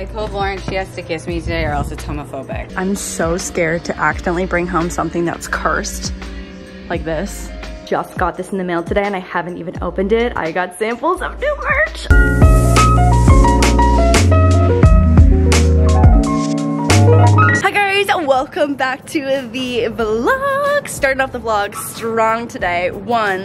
I told Lauren she has to kiss me today or else it's homophobic. I'm so scared to accidentally bring home something that's cursed, like this. Just got this in the mail today and I haven't even opened it. I got samples of new merch. Hi guys, welcome back to the vlog. Starting off the vlog strong today. One,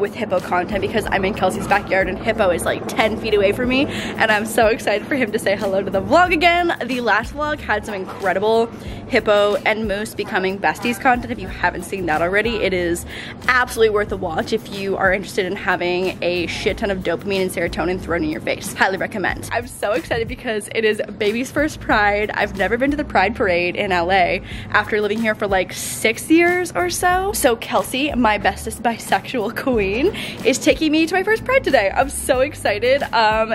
with hippo content because I'm in Kelsey's backyard and hippo is like 10 feet away from me and I'm so excited for him to say hello to the vlog again. The last vlog had some incredible hippo and moose becoming besties content. If you haven't seen that already, it is absolutely worth a watch if you are interested in having a shit ton of dopamine and serotonin thrown in your face. Highly recommend. I'm so excited because it is baby's first Pride. I've never been to the Pride Parade in LA after living here for like 6 years or so. So Kelsey, my bestest bisexual queen, is taking me to my first Pride today. I'm so excited.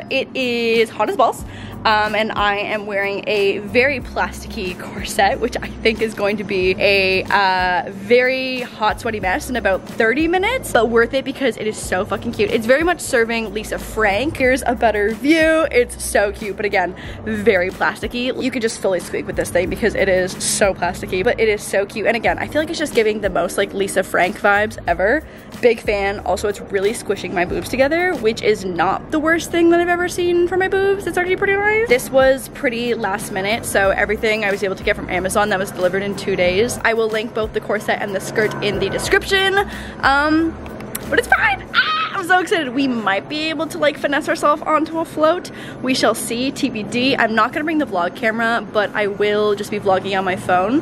It is hot as balls. And I am wearing a very plasticky corset, which I think is going to be a very hot, sweaty mess in about 30 minutes, but worth it because it is so fucking cute. It's very much serving Lisa Frank. Here's a better view. It's so cute, but again, very plasticky. You could just fully squeak with this thing because it is so plasticky, but it is so cute. And again, I feel like it's just giving the most like Lisa Frank vibes ever. Big fan. Also, it's really squishing my boobs together, which is not the worst thing that I've ever seen for my boobs. It's actually pretty nice. This was pretty last minute, so everything I was able to get from Amazon that was delivered in 2 days. I will link both the corset and the skirt in the description, but it's fine. I'm so excited. We might be able to like finesse ourselves onto a float. We shall see, TBD. I'm not gonna bring the vlog camera, but I will just be vlogging on my phone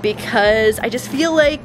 because I just feel like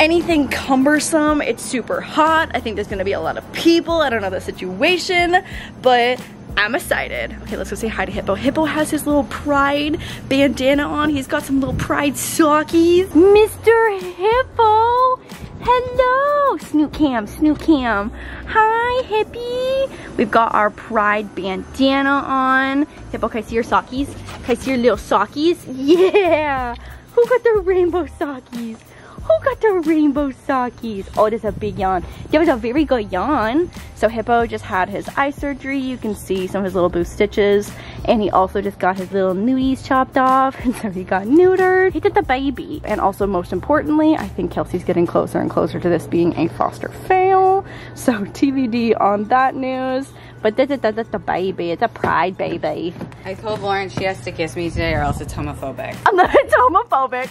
anything cumbersome, it's super hot. I think there's gonna be a lot of people. I don't know the situation, but I'm excited. Okay, let's go say hi to Hippo. Hippo has his little pride bandana on. He's got some little pride sockies. Mr. Hippo, hello. Snoot cam, snoot cam. Hi, Hippie. We've got our pride bandana on. Hippo, can I see your sockies? Can I see your little sockies? Yeah. Who got the rainbow sockies? Who got the rainbow sockies? Oh, there's a big yawn. That was a very good yawn. So Hippo just had his eye surgery. You can see some of his little boo stitches. And he also just got his little nudies chopped off. And so he got neutered. He did the baby. And also most importantly, I think Kelsey's getting closer and closer to this being a foster fail. So TBD on that news. But that's the baby. It's a pride baby. I told Lauren she has to kiss me today or else it's homophobic. I'm not, it's homophobic.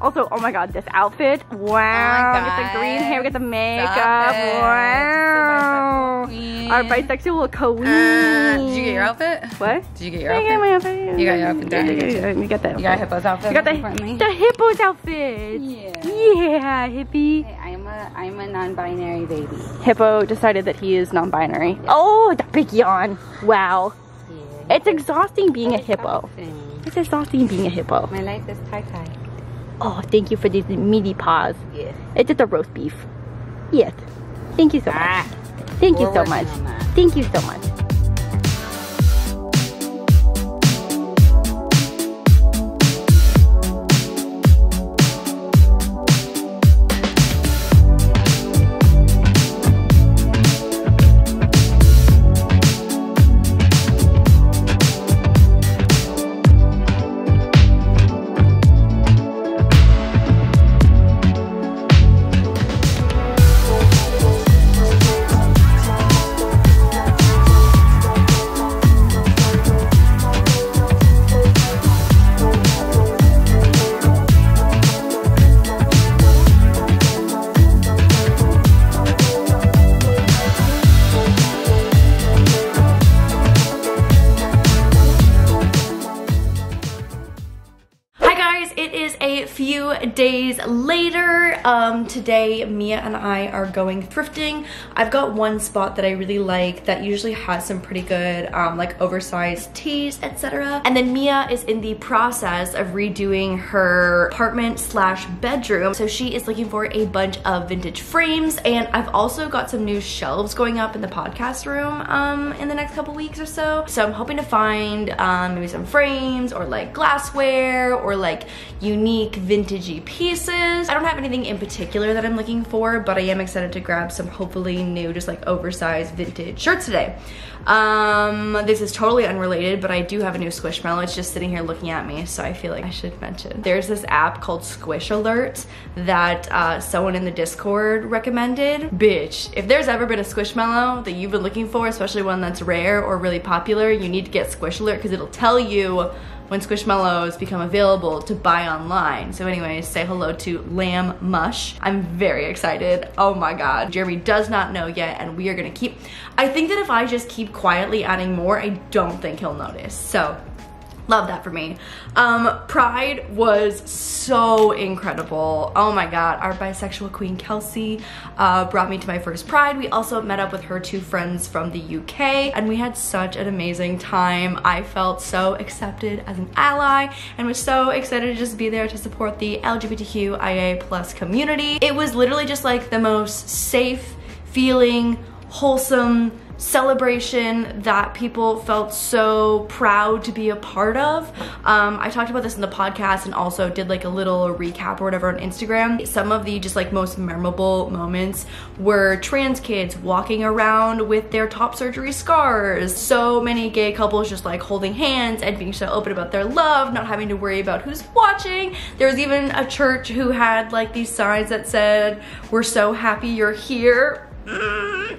Also, oh my god, this outfit. Wow. Oh, get the green hair, get the makeup. Wow. Our bisexual queen. Did you get your outfit? What? Did you get your outfit? I got my outfit. You got your outfit. You got that. You got Hippo's outfit. You got the Hippo's outfit. Yeah. Yeah, hippie. Hey, I'm a non-binary baby. Hippo decided that he is non-binary. Yeah. Oh, the big yawn. Wow. Yeah. It's exhausting being a hippo. It's exhausting being a hippo. My life is tie-tie. Oh, thank you for these meaty paws. Yeah. It's just a roast beef. Yes. Thank you so much. Thank you so much. Thank you so much. Days later, today Mia and I are going thrifting. I've got one spot that I really like that usually has some pretty good like oversized tees, etc. And then Mia is in the process of redoing her apartment slash bedroom, so she is looking for a bunch of vintage frames. And I've also got some new shelves going up in the podcast room in the next couple weeks or so. So I'm hoping to find maybe some frames or like glassware or like unique vintagey pieces. I don't have anything in particular that I'm looking for, but I am excited to grab some hopefully new, just like oversized vintage shirts today. This is totally unrelated, but I do have a new Squishmallow. It's just sitting here looking at me, so I feel like I should mention. There's this app called Squish Alert that someone in the Discord recommended. Bitch, if there's ever been a Squishmallow that you've been looking for, especially one that's rare or really popular, you need to get Squish Alert because it'll tell you when Squishmallows become available to buy online. So anyways, say hello to Lamb Mush. I'm very excited, oh my God. Jeremy does not know yet, and we are gonna keep, I think that if I just keep quietly adding more, I don't think he'll notice, so. Love that for me. Pride was so incredible. Oh my God, our bisexual queen Kelsey brought me to my first Pride. We also met up with her two friends from the UK, and we had such an amazing time. I felt so accepted as an ally and was so excited to just be there to support the LGBTQIA+ community. It was literally just like the most safe feeling, wholesome celebration that people felt so proud to be a part of. I talked about this in the podcast and also did like a little recap or whatever on Instagram. Some of the just like most memorable moments were trans kids walking around with their top surgery scars. So many gay couples just like holding hands and being so open about their love, not having to worry about who's watching. There was even a church who had like these signs that said, "We're so happy you're here."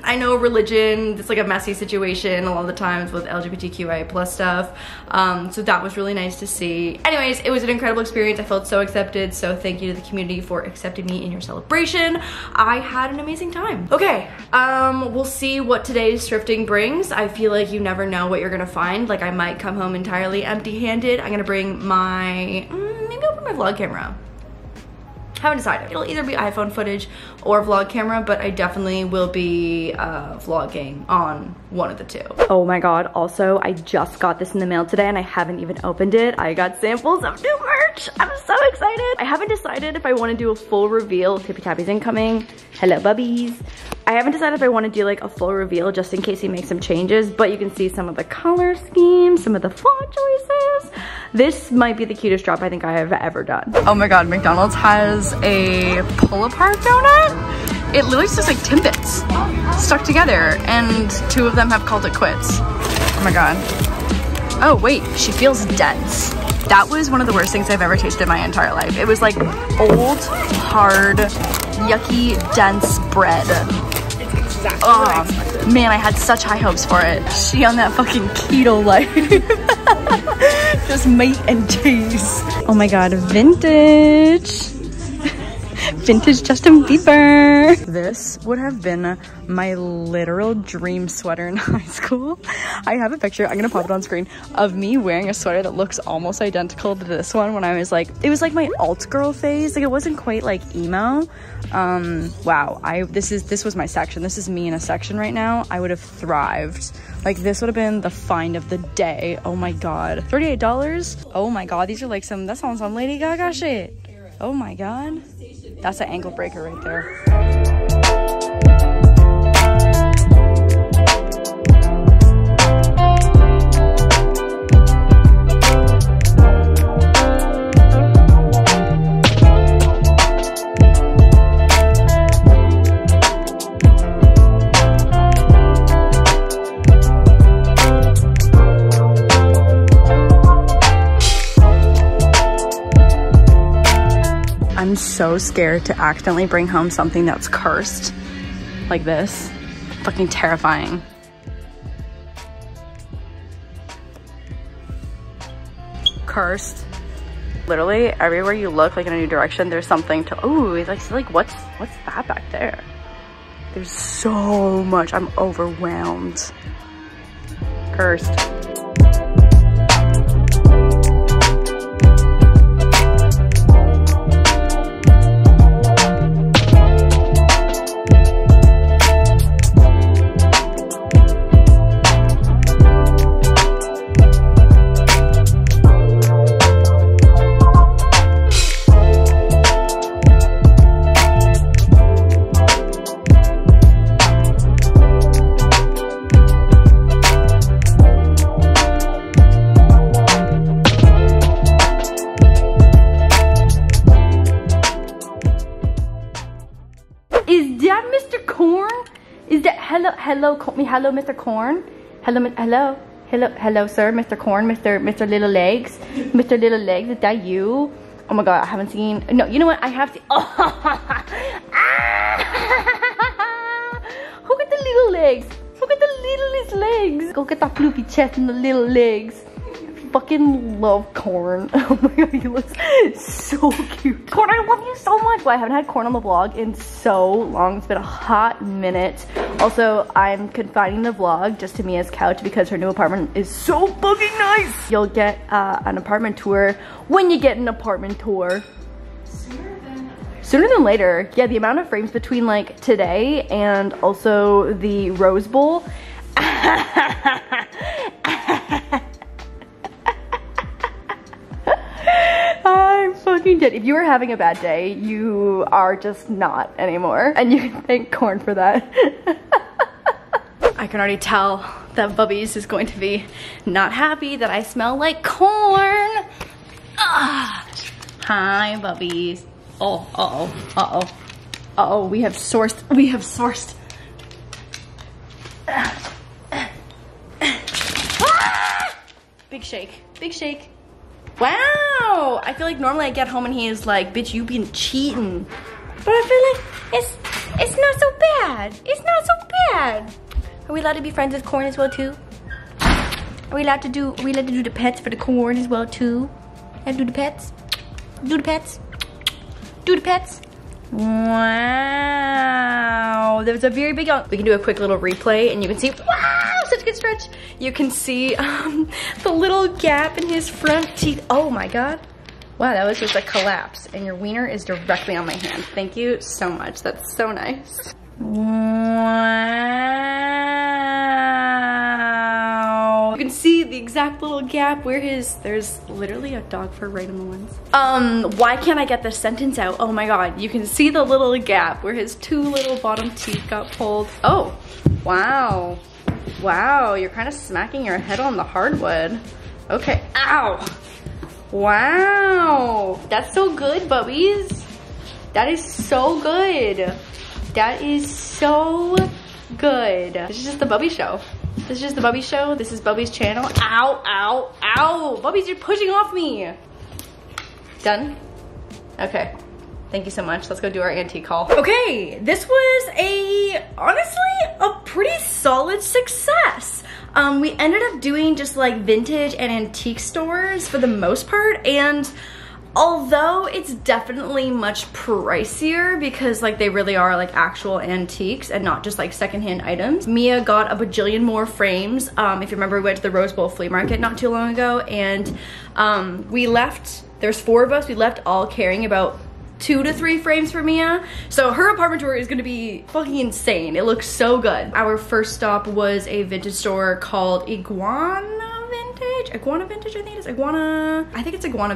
I know religion, it's like a messy situation a lot of the times with LGBTQIA+ stuff, so that was really nice to see. Anyways, it was an incredible experience. I felt so accepted, so thank you to the community for accepting me in your celebration. I had an amazing time. Okay, we'll see what today's thrifting brings. I feel like you never know what you're gonna find. Like, I might come home entirely empty-handed. I'm gonna bring my, maybe I'll bring my vlog camera. Haven't decided. It'll either be iPhone footage or vlog camera, but I definitely will be vlogging on one of the two. Oh my God, also, I just got this in the mail today and I haven't even opened it. I got samples of new merch. I'm so excited. I haven't decided if I want to do a full reveal. Tippy Tappy's incoming. Hello, bubbies. I haven't decided if I want to do like a full reveal just in case he makes some changes, but you can see some of the color schemes, some of the font choices. This might be the cutest drop I think I have ever done. Oh my God, McDonald's has a pull-apart donut. It literally says like Timbits stuck together, and two of them have called it quits. Oh my God. Oh wait, she feels dense. That was one of the worst things I've ever tasted in my entire life. It was like old, hard, yucky, dense bread. Exactly. Oh, man, I had such high hopes for it. She on that fucking keto life. Just meat and cheese. Oh my God, vintage. Vintage Justin Bieber. This would have been my literal dream sweater in high school. I have a picture, I'm gonna pop it on screen, of me wearing a sweater that looks almost identical to this one when I was like, it was like my alt girl phase. Like, it wasn't quite like emo. Wow, this was my section. This is me in a section right now. I would have thrived. Like, this would have been the find of the day. Oh my God. $38? Oh my God, these are like some, that sounds some Lady Gaga shit. Oh my God. That's an ankle breaker right there. I'm so scared to accidentally bring home something that's cursed like this. Fucking terrifying. Cursed. Literally everywhere you look, like in a new direction, there's something to, ooh, like what's that back there? There's so much, I'm overwhelmed. Cursed. hello, hello, Mr. Korn. Hello, hello, hello, hello, sir, Mr. Korn, Mr. Little Legs, Mr. Little Legs. Is that you? Oh my God, I haven't seen. No, you know what? I have seen. Oh, who got the little legs? Who got the littlest legs? Go get that floopy chest and the little legs. Fucking love Korn. Oh my God, he looks so cute. Korn, I love you so much. Well, I haven't had Korn on the vlog in so long. It's been a hot minute. Also, I'm confining the vlog just to Mia's couch because her new apartment is so fucking nice. You'll get an apartment tour when you get an apartment tour. Sooner than later. Yeah, the amount of frames between like today and also the Rose Bowl. I'm fucking dead. If you were having a bad day, you are just not anymore. And you can thank Korn for that. I can already tell that Bubbies is going to be not happy that I smell like Korn. Ah. Hi, Bubbies. Oh, uh-oh, uh-oh. Uh-oh, we have sourced. Ah! Big shake, big shake. Wow, I feel like normally I get home and he is like, bitch, you been cheating. But I feel like it's not so bad. It's not so bad. Are we allowed to be friends with Korn as well too? Are we allowed to do the pets for the Korn as well too? And do the pets? Do the pets? Do the pets? Wow, there was a very big yawn. We can do a quick little replay and you can see, wow, such a good stretch. You can see the little gap in his front teeth. Oh my God. Wow, that was just a collapse and your wiener is directly on my hand. Thank you so much, that's so nice. Wow. You can see the exact little gap where there's literally a dog fur right in the lens. Why can't I get this sentence out? Oh my God, you can see the little gap where his two little bottom teeth got pulled. Oh, wow. Wow, you're kind of smacking your head on the hardwood. Okay, ow. Wow, that's so good, Bubbies. That is so good. That is so good. This is just the Bubby show. This is just the Bubby show. This is Bubby's channel. Ow, ow, ow. Bubbies, you're pushing off me. Done? Okay. Thank you so much. Let's go do our antique haul. Okay, this was honestly a pretty solid success. We ended up doing just like vintage and antique stores for the most part, and although it's definitely much pricier because like they really are like actual antiques and not just like secondhand items. Mia got a bajillion more frames. If you remember, we went to the Rose Bowl flea market not too long ago, and we left, there's four of us, we left all carrying about 2 to 3 frames for Mia. So her apartment tour is gonna be fucking insane. It looks so good. Our first stop was a vintage store called Iguana Vintage, I think it is. Iguana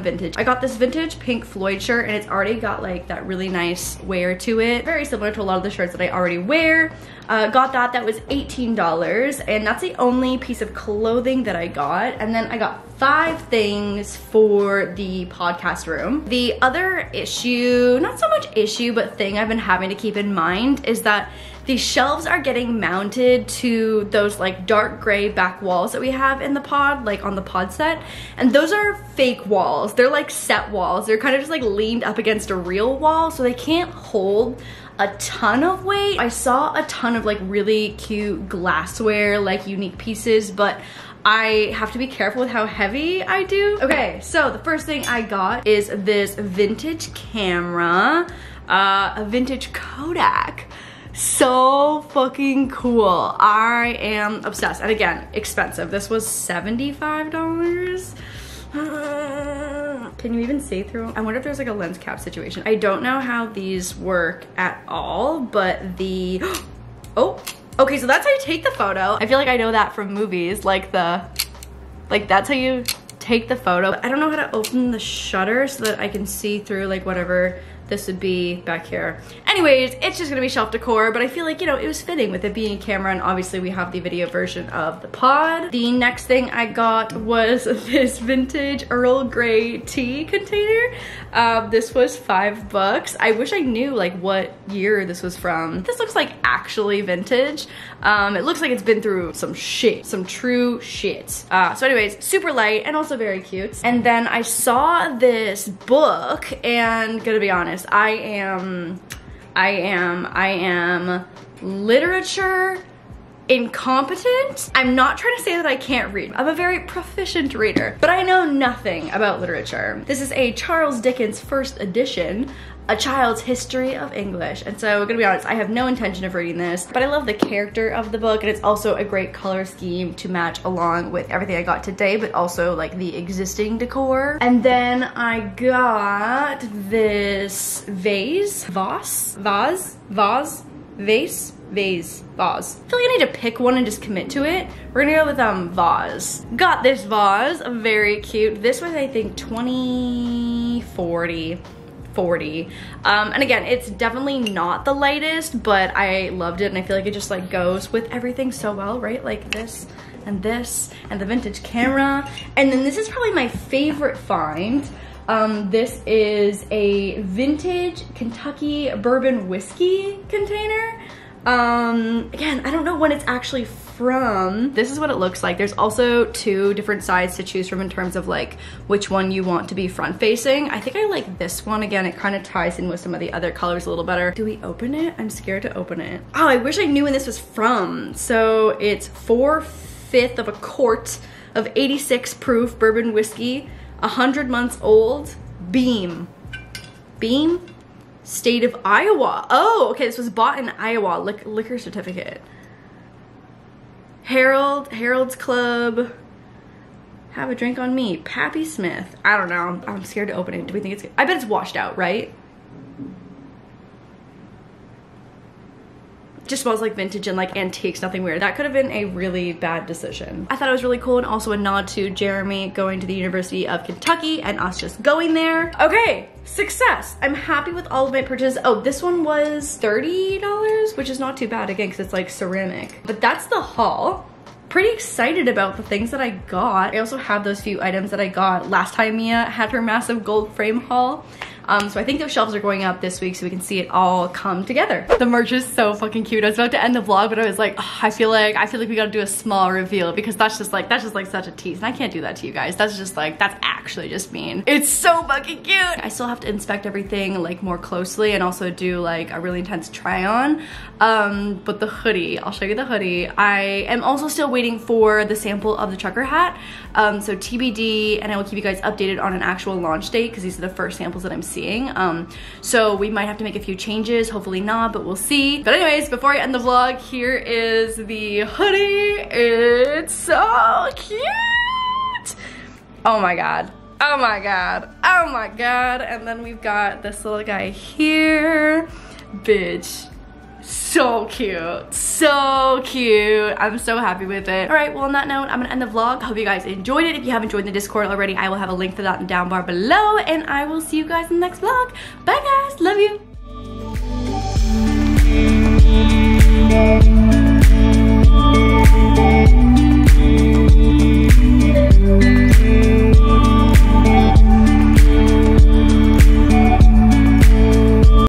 Vintage. I got this vintage Pink Floyd shirt and it's already got like that really nice wear to it. Very similar to a lot of the shirts that I already wear. Got that was $18 and that's the only piece of clothing that I got. And then I got 5 things for the podcast room. The other issue, not so much issue, but thing I've been having to keep in mind is that the shelves are getting mounted to those like dark gray back walls that we have in the pod, like on the pod set. And those are fake walls. They're like set walls. They're kind of just like leaned up against a real wall, so they can't hold a ton of weight. I saw a ton of like really cute glassware, like unique pieces, but I have to be careful with how heavy I do. Okay, so the first thing I got is this vintage camera, a vintage Kodak. So fucking cool. I am obsessed. And again, expensive. This was $75. Can you even see through? I wonder if there's like a lens cap situation. I don't know how these work at all, but the, oh, okay, so that's how you take the photo. I feel like I know that from movies, like that's how you take the photo. But I don't know how to open the shutter so that I can see through like whatever This would be back here. Anyways, it's just gonna be shelf decor, but I feel like, you know, it was fitting with it being camera, and obviously we have the video version of the pod. The next thing I got was this vintage Earl Grey tea container. This was $5. I wish I knew like what year this was from. This looks like actually vintage. It looks like it's been through some shit, some true shit. So anyways, super light and also very cute. And then I saw this book, and gonna be honest, I am literature incompetent. I'm not trying to say that I can't read. I'm a very proficient reader, but I know nothing about literature. This is a Charles Dickens first edition, A Child's History of English. And so I'm gonna be honest, I have no intention of reading this, but I love the character of the book, and it's also a great color scheme to match along with everything I got today, but also like the existing decor. And then I got this vase. I feel like I need to pick one and just commit to it. We're gonna go with vase. Got this vase, very cute. This was I think 2040. And again, it's definitely not the lightest, but I loved it, and I feel like it just like goes with everything so well, right? Like this and the vintage camera. And then this is probably my favorite find. This is a vintage Kentucky bourbon whiskey container. Again, I don't know when it's actually from. This is what it looks like. There's also two different sides to choose from in terms of like which one you want to be front facing. I think I like this one. Again, it kind of ties in with some of the other colors a little better. Do we open it? I'm scared to open it. Oh, I wish I knew when this was from. So it's 4/5 of a quart of 86 proof bourbon whiskey, 100 months old, Beam? State of Iowa. Oh, okay, this was bought in Iowa. Liquor certificate. Harold's Club. Have a drink on me. Pappy Smith. I don't know. I'm scared to open it. Do we think it's good? I bet it's washed out, right? Just smells like vintage and like antiques, nothing weird. That could have been a really bad decision. I thought it was really cool, and also a nod to Jeremy going to the University of Kentucky and us just going there. Okay, success. I'm happy with all of my purchases. Oh, this one was $30, which is not too bad again, because it's like ceramic. But that's the haul. Pretty excited about the things that I got. I also have those few items that I got last time Mia had her massive gold frame haul. So I think those shelves are going up this week so we can see it all come together. The merch is so fucking cute. I was about to end the vlog, but I was like, oh, I feel like we gotta do a small reveal, because that's just like such a tease, and I can't do that to you guys. That's actually just mean. It's so fucking cute. I still have to inspect everything like more closely, and also do like a really intense try on. But the hoodie, I'll show you the hoodie. I am also still waiting for the sample of the trucker hat. So TBD, and I will keep you guys updated on an actual launch date, because these are the first samples that I'm seeing. So we might have to make a few changes, hopefully not, but we'll see. But anyways, before I end the vlog, here is the hoodie. It's so cute. Oh my god. Oh my god. Oh my god. And then we've got this little guy here. Bitch. So cute, so cute. I'm so happy with it. All right, well on that note, I'm gonna end the vlog. Hope you guys enjoyed it. If you haven't joined the Discord already, I will have a link for that in the down bar below, and I will see you guys in the next vlog. Bye guys, love you.